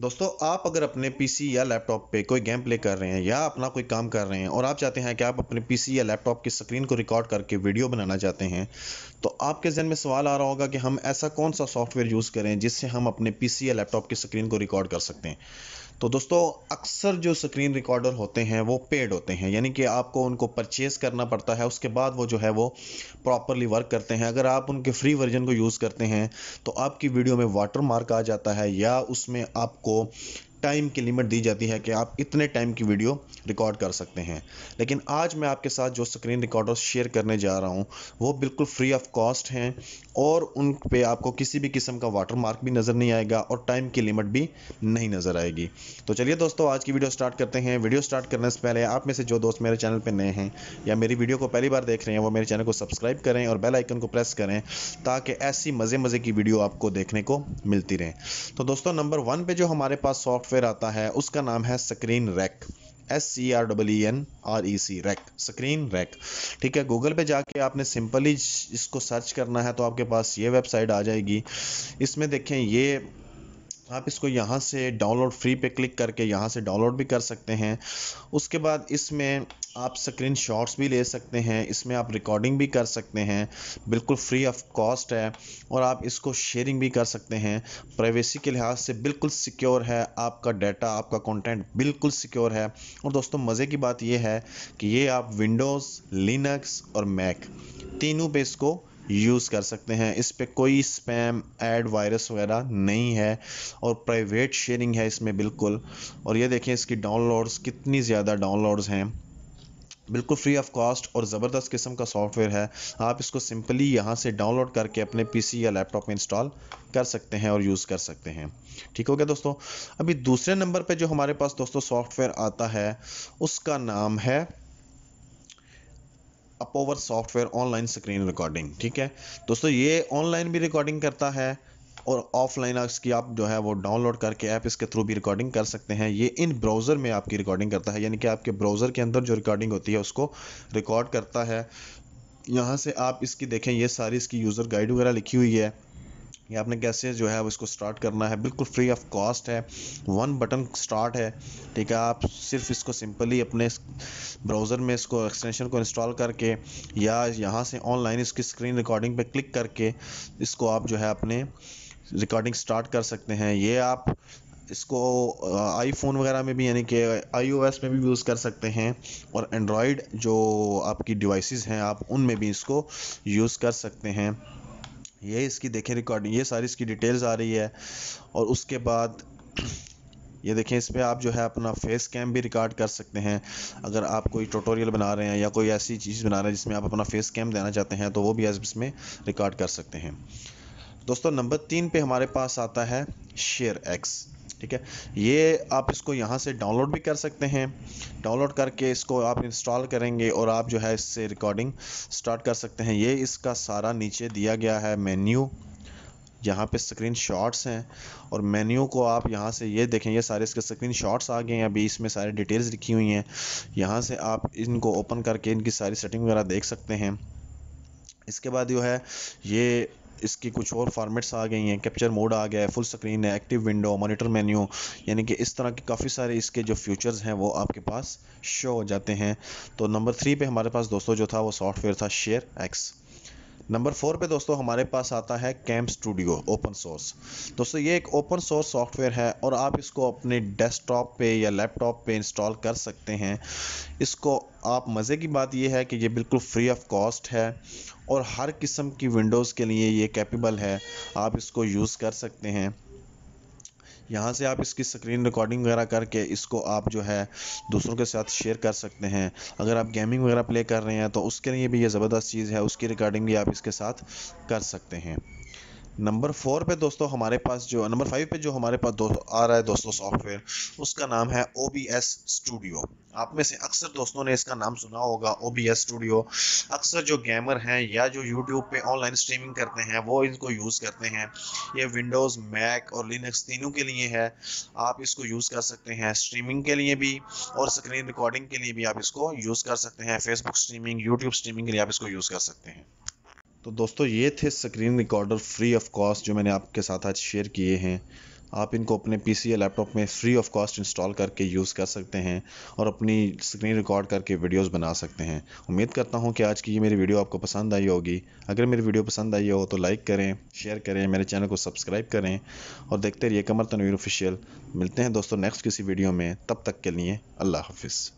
दोस्तों, आप अगर अपने पीसी या लैपटॉप पे कोई गेम प्ले कर रहे हैं या अपना कोई काम कर रहे हैं और आप चाहते हैं कि आप अपने पीसी या लैपटॉप की स्क्रीन को रिकॉर्ड करके वीडियो बनाना चाहते हैं, तो आपके जहन में सवाल आ रहा होगा कि हम ऐसा कौन सा सॉफ्टवेयर यूज़ करें जिससे हम अपने पीसी या लैपटॉप की स्क्रीन को रिकॉर्ड कर सकते हैं। तो दोस्तों, अक्सर जो स्क्रीन रिकॉर्डर होते हैं वो पेड होते हैं, यानी कि आपको उनको परचेस करना पड़ता है, उसके बाद वो जो है वो प्रॉपरली वर्क करते हैं। अगर आप उनके फ्री वर्जन को यूज़ करते हैं तो आपकी वीडियो में वाटरमार्क आ जाता है या उसमें आपको टाइम की लिमिट दी जाती है कि आप इतने टाइम की वीडियो रिकॉर्ड कर सकते हैं। लेकिन आज मैं आपके साथ जो स्क्रीन रिकॉर्डर शेयर करने जा रहा हूं वो बिल्कुल फ्री ऑफ कॉस्ट हैं और उन पे आपको किसी भी किस्म का वाटरमार्क भी नज़र नहीं आएगा और टाइम की लिमिट भी नहीं नज़र आएगी। तो चलिए दोस्तों, आज की वीडियो स्टार्ट करते हैं। वीडियो स्टार्ट करने से पहले आप में से जो दोस्त मेरे चैनल पर नए हैं या मेरी वीडियो को पहली बार देख रहे हैं वो मेरे चैनल को सब्सक्राइब करें और बेल आइकन को प्रेस करें ताकि ऐसी मज़े की वीडियो आपको देखने को मिलती रहे। तो दोस्तों, नंबर 1 पर जो हमारे पास सॉफ्ट फिर आता है उसका नाम है screen Rec, ScreenRec Rec, screen rack. ठीक है, गूगल पे जाके आपने सिंपली इसको सर्च करना है तो आपके पास ये वेबसाइट आ जाएगी। इसमें देखें, ये आप इसको यहाँ से डाउनलोड फ्री पे क्लिक करके यहाँ से डाउनलोड भी कर सकते हैं। उसके बाद इसमें आप स्क्रीन शॉट्स भी ले सकते हैं, इसमें आप रिकॉर्डिंग भी कर सकते हैं, बिल्कुल फ्री ऑफ कॉस्ट है और आप इसको शेयरिंग भी कर सकते हैं। प्राइवेसी के लिहाज से बिल्कुल सिक्योर है, आपका डाटा, आपका कंटेंट बिल्कुल सिक्योर है। और दोस्तों, मज़े की बात यह है कि ये आप विंडोज़, लिनक्स और मैक तीनों पे इसको यूज़ कर सकते हैं। इस पे कोई स्पैम, एड, वायरस वगैरह नहीं है और प्राइवेट शेयरिंग है इसमें बिल्कुल। और ये देखें इसकी डाउनलोड्स, कितनी ज़्यादा डाउनलोड्स हैं, बिल्कुल फ्री ऑफ कॉस्ट और ज़बरदस्त किस्म का सॉफ्टवेयर है। आप इसको सिंपली यहाँ से डाउनलोड करके अपने पीसी या लैपटॉप में इंस्टॉल कर सकते हैं और यूज़ कर सकते हैं। ठीक हो गया दोस्तों। अभी दूसरे नंबर पर जो हमारे पास दोस्तों सॉफ्टवेयर आता है उसका नाम है Apowersoft ऑनलाइन स्क्रीन रिकॉर्डिंग। ठीक है दोस्तों, ये ऑनलाइन भी रिकॉर्डिंग करता है और ऑफलाइन इसकी आप जो है वो डाउनलोड करके ऐप इसके थ्रू भी रिकॉर्डिंग कर सकते हैं। ये इन ब्राउज़र में आपकी रिकॉर्डिंग करता है, यानी कि आपके ब्राउज़र के अंदर जो रिकॉर्डिंग होती है उसको रिकॉर्ड करता है। यहाँ से आप इसकी देखें, ये सारी इसकी यूज़र गाइड वगैरह लिखी हुई है, ये आपने कैसे जो है उसको स्टार्ट करना है, बिल्कुल फ्री ऑफ कॉस्ट है, 1 बटन स्टार्ट है। ठीक है, आप सिर्फ इसको सिंपली अपने ब्राउज़र में इसको एक्सटेंशन को इंस्टॉल करके या यहाँ से ऑनलाइन इसकी स्क्रीन रिकॉर्डिंग पे क्लिक करके इसको आप जो है अपने रिकॉर्डिंग स्टार्ट कर सकते हैं। ये आप इसको आईफोन वगैरह में भी, यानी कि iOS में भी यूज़ कर सकते हैं और एंड्रॉयड जो आपकी डिवाइसेस हैं आप उनमें भी इसको यूज़ कर सकते हैं। ये इसकी देखें रिकॉर्डिंग, ये सारी इसकी डिटेल्स आ रही है। और उसके बाद ये देखें, इस पर आप जो है अपना फेस कैम भी रिकॉर्ड कर सकते हैं। अगर आप कोई ट्यूटोरियल बना रहे हैं या कोई ऐसी चीज़ बना रहे हैं जिसमें आप अपना फेस कैम देना चाहते हैं तो वो भी आप इसमें रिकॉर्ड कर सकते हैं। दोस्तों, नंबर 3 पे हमारे पास आता है ShareX। ठीक है, ये आप इसको यहाँ से डाउनलोड भी कर सकते हैं, डाउनलोड करके इसको आप इंस्टॉल करेंगे और आप जो है इससे रिकॉर्डिंग स्टार्ट कर सकते हैं। ये इसका सारा नीचे दिया गया है मेन्यू, यहाँ पे स्क्रीन शॉट्स हैं और मेन्यू को आप यहाँ से ये देखें, ये सारे इसके स्क्रीन शॉट्स आ गए हैं। अभी इसमें सारी डिटेल्स लिखी हुई हैं, यहाँ से आप इनको ओपन करके इनकी सारी सेटिंग वगैरह देख सकते हैं। इसके बाद जो है ये इसकी कुछ और फॉर्मेट्स आ गई हैं, कैप्चर मोड आ गया है, फुल स्क्रीन है, एक्टिव विंडो, मॉनिटर मेन्यू, यानी कि इस तरह के काफ़ी सारे इसके जो फीचर्स हैं वो आपके पास शो हो जाते हैं। तो नंबर 3 पे हमारे पास दोस्तों जो था वो सॉफ्टवेयर था ShareX। नंबर 4 पे दोस्तों हमारे पास आता है Camtasia स्टूडियो ओपन सोर्स। दोस्तों, ये एक ओपन सोर्स सॉफ्टवेयर है और आप इसको अपने डेस्कटॉप पे या लैपटॉप पे इंस्टॉल कर सकते हैं। इसको आप मज़े की बात यह है कि ये बिल्कुल फ्री ऑफ कॉस्ट है और हर किस्म की विंडोज़ के लिए ये कैपेबल है, आप इसको यूज़ कर सकते हैं। यहाँ से आप इसकी स्क्रीन रिकॉर्डिंग वगैरह करके इसको आप जो है दूसरों के साथ शेयर कर सकते हैं। अगर आप गेमिंग वगैरह प्ले कर रहे हैं तो उसके लिए भी ये ज़बरदस्त चीज़ है, उसकी रिकॉर्डिंग भी आप इसके साथ कर सकते हैं। नंबर 4 पे दोस्तों हमारे पास जो नंबर 5 पे जो हमारे पास आ रहा है दोस्तों सॉफ्टवेयर, उसका नाम है OBS स्टूडियो। आप में से अक्सर दोस्तों ने इसका नाम सुना होगा, OBS स्टूडियो। अक्सर जो गेमर हैं या जो YouTube पे ऑनलाइन स्ट्रीमिंग करते हैं वो इनको यूज़ करते हैं। ये विंडोज़, मैक और लिनक्स तीनों के लिए है, आप इसको यूज़ कर सकते हैं स्ट्रीमिंग के लिए भी और स्क्रीन रिकॉर्डिंग के लिए भी आप इसको यूज़ कर सकते हैं। फेसबुक स्ट्रीमिंग, यूट्यूब स्ट्रीमिंग के लिए आप इसको यूज़ कर सकते हैं। तो दोस्तों, ये थे screen recorder free of cost जो मैंने आपके साथ आज शेयर किए हैं। आप इनको अपने पीसी या लैपटॉप में फ्री ऑफ कॉस्ट इंस्टॉल करके यूज़ कर सकते हैं और अपनी स्क्रीन रिकॉर्ड करके वीडियोस बना सकते हैं। उम्मीद करता हूं कि आज की ये मेरी वीडियो आपको पसंद आई होगी। अगर मेरी वीडियो पसंद आई हो तो लाइक करें, शेयर करें, मेरे चैनल को सब्सक्राइब करें और देखते रहिए कमर तनवीर ऑफिशियल। मिलते हैं दोस्तों नेक्स्ट किसी वीडियो में, तब तक के लिए अल्लाह हाफिज़।